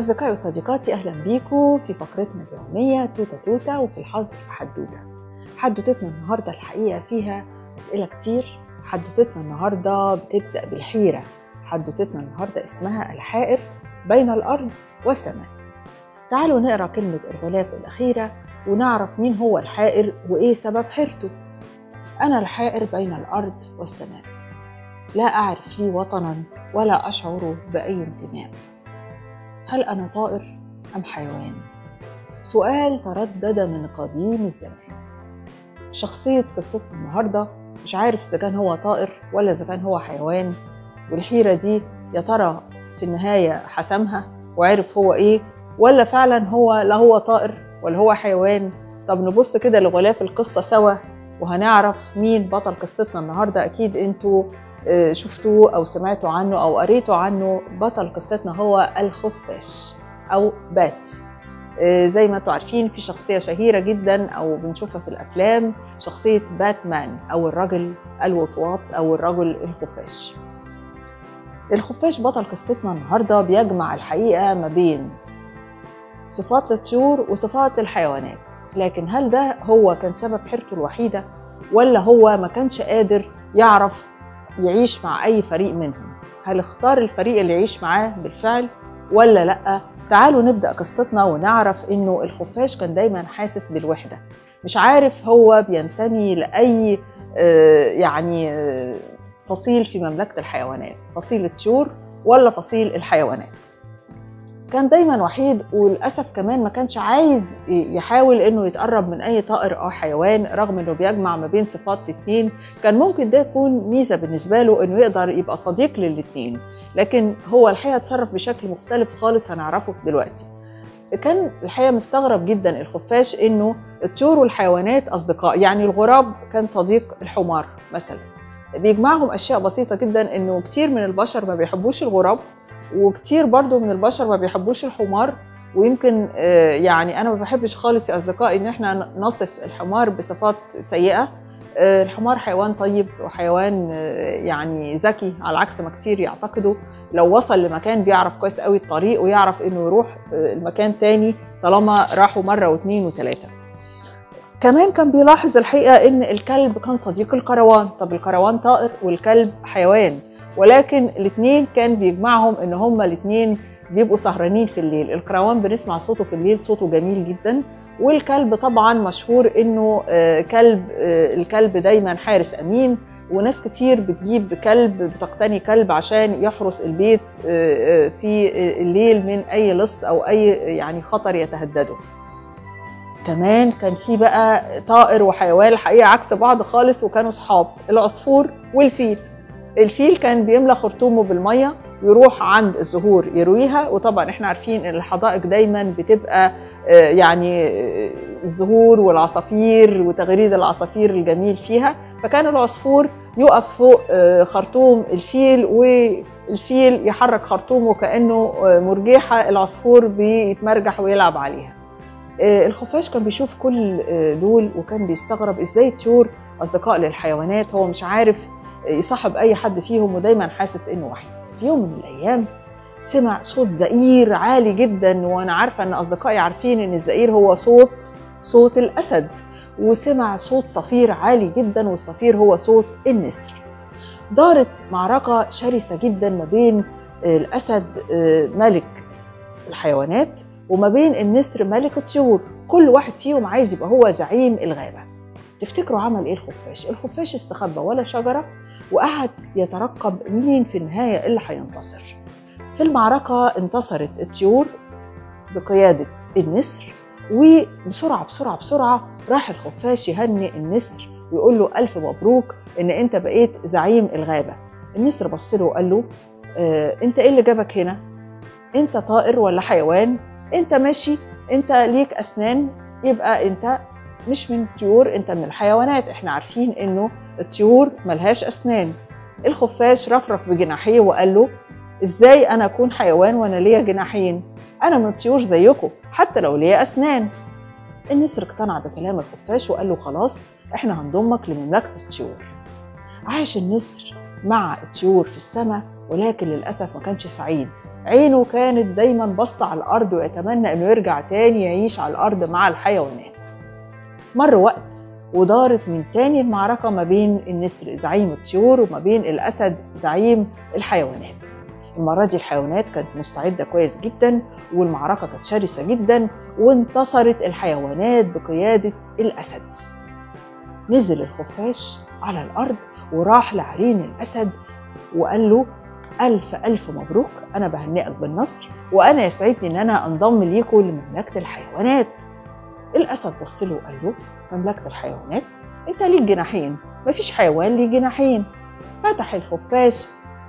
أصدقائي وصديقاتي، أهلا بيكم في فقرتنا اليومية توتة، وفي الحظر حدوتة. حدوتتنا النهاردة الحقيقة فيها أسئلة كتير. حدوتتنا النهاردة بتبدأ بالحيرة. حدوتتنا النهاردة اسمها الحائر بين الأرض والسماء. تعالوا نقرأ كلمة الغلاف الأخيرة ونعرف مين هو الحائر وإيه سبب حيرته. أنا الحائر بين الأرض والسماء، لا أعرف لي وطناً ولا أشعر بأي انتماء. هل أنا طائر أم حيوان؟ سؤال تردد من قديم الزمان. شخصية قصتنا النهاردة مش عارف إذا كان هو طائر ولا إذا كان هو حيوان، والحيرة دي يا ترى في النهاية حسمها وعرف هو إيه، ولا فعلا هو لا هو طائر ولا هو حيوان. طب نبص كده لغلاف القصة سوا وهنعرف مين بطل قصتنا النهاردة. أكيد أنتوا شفتوه أو سمعتوا عنه أو قريتوا عنه. بطل قصتنا هو الخفاش أو بات. زي ما انتوا عارفين في شخصية شهيرة جدا أو بنشوفها في الأفلام، شخصية باتمان أو الرجل الوطواط أو الرجل الخفاش. الخفاش بطل قصتنا النهاردة بيجمع الحقيقة ما بين صفات الطيور وصفات الحيوانات، لكن هل ده هو كان سبب حيرته الوحيدة، ولا هو ما كانش قادر يعرف يعيش مع أي فريق منهم؟ هل اختار الفريق اللي يعيش معاه بالفعل ولا لأ؟ تعالوا نبدأ قصتنا ونعرف إنه الخفاش كان دايماً حاسس بالوحدة، مش عارف هو بينتمي لأي فصيل في مملكة الحيوانات، فصيل الطيور ولا فصيل الحيوانات. كان دايماً وحيد، وللأسف كمان ما كانش عايز يحاول إنه يتقرب من أي طائر أو حيوان، رغم إنه بيجمع ما بين صفات الاتنين. كان ممكن ده يكون ميزة بالنسبة له إنه يقدر يبقى صديق للاتنين، لكن هو الحقيقة اتصرف بشكل مختلف خالص هنعرفه دلوقتي. كان الحقيقة مستغرب جدا الخفاش إنه الطيور والحيوانات أصدقاء، يعني الغراب كان صديق الحمار مثلا، بيجمعهم أشياء بسيطة جدا، إنه كتير من البشر ما بيحبوش الغراب، وكتير برضو من البشر ما بيحبوش الحمار، ويمكن انا ما بحبش خالص يا اصدقائي ان احنا نصف الحمار بصفات سيئه. الحمار حيوان طيب وحيوان ذكي على عكس ما كتير يعتقدوا. لو وصل لمكان بيعرف كويس قوي الطريق، ويعرف انه يروح المكان تاني طالما راحوا مره واثنين وثلاثه. كمان كان بيلاحظ الحقيقه ان الكلب كان صديق الكروان. طب الكروان طائر والكلب حيوان، ولكن الاثنين كان بيجمعهم ان هما الاثنين بيبقوا سهرانين في الليل. الكروان بنسمع صوته في الليل، صوته جميل جدا، والكلب طبعا مشهور انه كلب، الكلب دايما حارس امين، وناس كتير بتجيب كلب، بتقتني كلب عشان يحرس البيت في الليل من اي لص او اي خطر يتهدده. كمان كان في بقى طائر وحيوان الحقيقه عكس بعض خالص، وكانوا اصحاب. العصفور والفيل. الفيل كان بيملى خرطومه بالميه، يروح عند الزهور يرويها، وطبعا احنا عارفين ان الحدائق دايما بتبقى الزهور والعصافير وتغريد العصافير الجميل فيها، فكان العصفور يقف فوق خرطوم الفيل، والفيل يحرك خرطومه كأنه مرجيحة، العصفور بيتمرجح ويلعب عليها. الخفاش كان بيشوف كل دول، وكان بيستغرب ازاي الطيور اصدقاء للحيوانات، هو مش عارف يصاحب أي حد فيهم، ودايماً حاسس إنه وحيد. في يوم من الأيام سمع صوت زئير عالي جداً، وأنا عارفة إن أصدقائي عارفين إن الزئير هو صوت الأسد، وسمع صوت صفير عالي جداً، والصفير هو صوت النسر. دارت معركة شرسة جداً ما بين الأسد ملك الحيوانات وما بين النسر ملك الطيور، كل واحد فيهم عايز يبقى هو زعيم الغابة. تفتكروا عمل إيه الخفاش؟ الخفاش استخبى ولا شجرة، وقعد يترقب مين في النهاية اللي هينتصر. في المعركة انتصرت الطيور بقيادة النسر، وبسرعة بسرعة بسرعة راح الخفاش يهنئ النسر ويقول له ألف مبروك إن أنت بقيت زعيم الغابة. النسر بص له وقال له أنت إيه اللي جابك هنا؟ أنت طائر ولا حيوان؟ أنت ماشي، أنت ليك أسنان، يبقى أنت مش من الطيور، انت من الحيوانات. احنا عارفين انه الطيور ملهاش اسنان. الخفاش رفرف بجناحيه وقال له ازاي انا اكون حيوان وانا ليا جناحين؟ انا من الطيور زيكم حتى لو ليا اسنان. النسر اقتنع بكلام الخفاش وقال له خلاص احنا هنضمك لمملكة الطيور. عاش النسر مع الطيور في السماء، ولكن للأسف ما كانش سعيد. عينه كانت دايما باصه على الأرض ويتمنى إنه يرجع تاني يعيش على الأرض مع الحيوانات. مر وقت ودارت من تاني المعركة ما بين النسر زعيم الطيور وما بين الأسد زعيم الحيوانات. المرة دي الحيوانات كانت مستعدة كويس جدا والمعركة كانت شرسة جدا، وانتصرت الحيوانات بقيادة الأسد. نزل الخفاش على الأرض وراح لعرين الأسد وقال له: ألف ألف مبروك، أنا بهنئك بالنصر، وأنا يسعدني إن أنا أنضم ليكم لمملكة الحيوانات. الأسد بص له وقال له: مملكة الحيوانات؟ أنت ليك جناحين، مفيش حيوان ليه جناحين. فتح الخفاش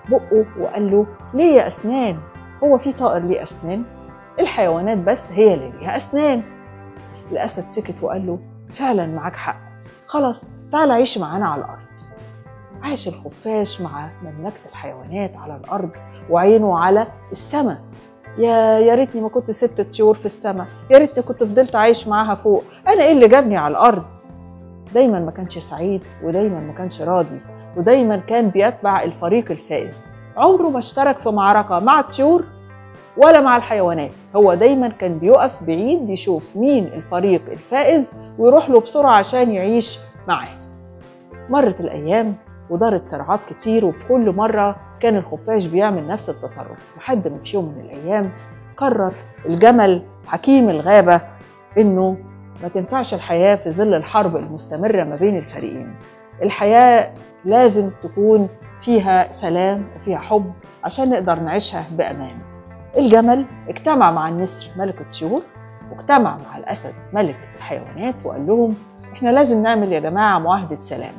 بقه وقال له: ليه أسنان؟ هو في طائر ليه أسنان؟ الحيوانات بس هي اللي ليها أسنان. الأسد سكت وقال له: فعلا معاك حق، خلاص تعال عيش معانا على الأرض. عاش الخفاش مع مملكة الحيوانات على الأرض وعينه على السماء. يا ريتني ما كنت سبت الطيور في السماء، يا ريتني كنت فضلت عايش معاها فوق، أنا إيه اللي جابني على الأرض؟ دايما ما كانش سعيد ودايما ما كانش راضي، ودايما كان بيتبع الفريق الفائز. عمره ما اشترك في معركة مع الطيور ولا مع الحيوانات، هو دايما كان بيقف بعيد يشوف مين الفريق الفائز ويروح له بسرعة عشان يعيش معاه. مرت الأيام ودارت صراعات كتير، وفي كل مرة كان الخفاش بيعمل نفس التصرف، لحد ما في يوم من الأيام قرر الجمل حكيم الغابة إنه ما تنفعش الحياة في ظل الحرب المستمرة ما بين الفريقين. الحياة لازم تكون فيها سلام وفيها حب عشان نقدر نعيشها بأمان. الجمل اجتمع مع النسر ملك الطيور واجتمع مع الأسد ملك الحيوانات وقال لهم: احنا لازم نعمل يا جماعة معاهدة سلام،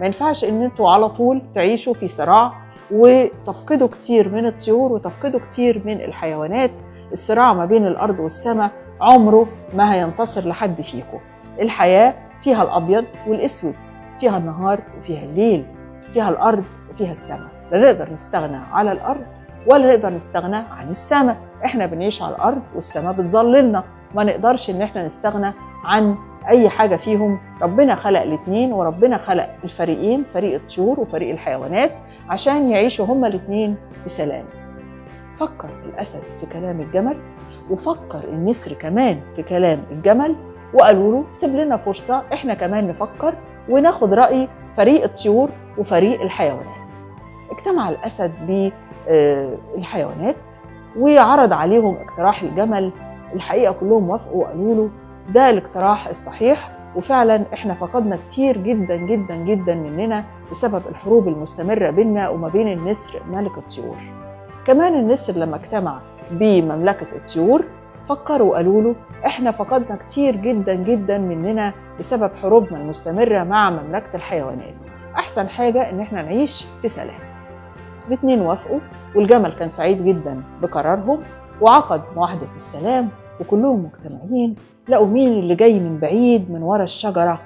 ما ينفعش ان انتوا على طول تعيشوا في صراع وتفقدوا كتير من الطيور وتفقدوا كتير من الحيوانات. الصراع ما بين الأرض والسماء عمره ما هينتصر لحد فيكم. الحياة فيها الأبيض والأسود، فيها النهار وفيها الليل، فيها الأرض وفيها السماء. لا نقدر نستغنى على الأرض ولا نقدر نستغنى عن السماء. احنا بنعيش على الأرض والسماء بتظللنا، ما نقدرش ان احنا نستغنى عن أي حاجة فيهم. ربنا خلق الاتنين وربنا خلق الفريقين، فريق الطيور وفريق الحيوانات، عشان يعيشوا هما الاتنين بسلام. فكر الأسد في كلام الجمل وفكر النسر كمان في كلام الجمل وقالوا له: سيب لنا فرصة احنا كمان نفكر وناخد رأي فريق الطيور وفريق الحيوانات. اجتمع الأسد بالحيوانات وعرض عليهم اقتراح الجمل. الحقيقة كلهم وافقوا وقالوا له: ده الاقتراح الصحيح، وفعلا احنا فقدنا كتير جدا جدا جدا مننا بسبب الحروب المستمرة بيننا وما بين النسر ملك الطيور. كمان النسر لما اجتمع بمملكة الطيور فكروا وقالوا له: احنا فقدنا كتير جدا جدا مننا بسبب حروبنا المستمرة مع مملكة الحيوانات، احسن حاجة ان احنا نعيش في سلام. الاتنين وافقوا والجمل كان سعيد جدا بقرارهم وعقد معاهدة السلام. وكلهم مجتمعين لقوا مين اللي جاي من بعيد من ورا الشجرة؟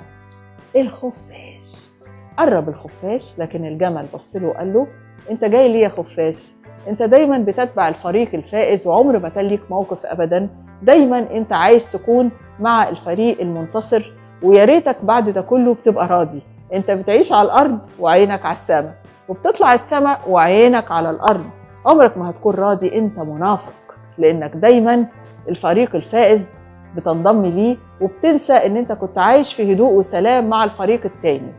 الخفاش. قرب الخفاش لكن الجمل بص له وقال له: انت جاي ليه يا خفاش؟ انت دايما بتتبع الفريق الفائز وعمر ما كان ليك موقف ابدا، دايما انت عايز تكون مع الفريق المنتصر، ويا ريتك بعد ده كله بتبقى راضي. انت بتعيش على الارض وعينك على السماء، وبتطلع السماء وعينك على الارض، عمرك ما هتكون راضي، انت منافق، لانك دايما الفريق الفائز بتنضم ليه وبتنسى ان انت كنت عايش في هدوء وسلام مع الفريق التاني.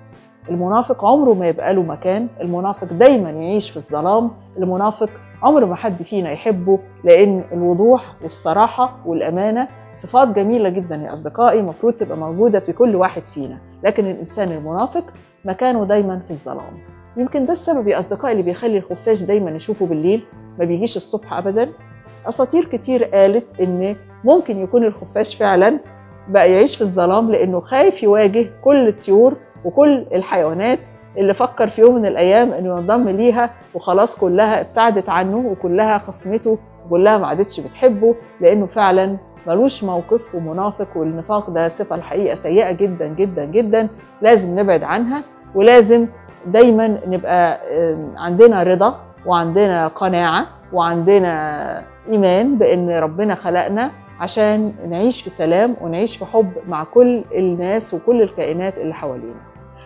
المنافق عمره ما يبقى له مكان، المنافق دايما يعيش في الظلام، المنافق عمره ما حد فينا يحبه، لان الوضوح والصراحة والامانة صفات جميلة جدا يا اصدقائي، المفروض تبقى موجودة في كل واحد فينا، لكن الانسان المنافق مكانه دايما في الظلام. يمكن ده السبب يا اصدقائي اللي بيخلي الخفاش دايما نشوفه بالليل ما بيجيش الصبح ابدا. أساطير كتير قالت إن ممكن يكون الخفاش فعلا بقى يعيش في الظلام لأنه خايف يواجه كل الطيور وكل الحيوانات اللي فكر في يوم من الأيام إنه ينضم ليها، وخلاص كلها ابتعدت عنه وكلها خصمته وكلها ما عادتش بتحبه، لأنه فعلا ملوش موقف ومنافق. والنفاق ده صفة الحقيقة سيئة جدا جدا جدا، لازم نبعد عنها، ولازم دايما نبقى عندنا رضا وعندنا قناعة وعندنا إيمان بأن ربنا خلقنا عشان نعيش في سلام ونعيش في حب مع كل الناس وكل الكائنات اللي حوالينا.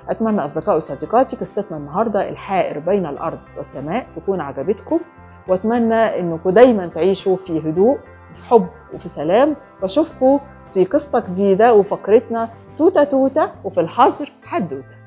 أتمنى أصدقائي وصديقاتي قصتنا النهاردة الحائر بين الأرض والسماء تكون عجبتكم، وأتمنى أنكم دايما تعيشوا في هدوء وفي حب وفي سلام، وأشوفكم في قصة جديدة وفقرتنا توتة توتة وفي الحظر حدوتة.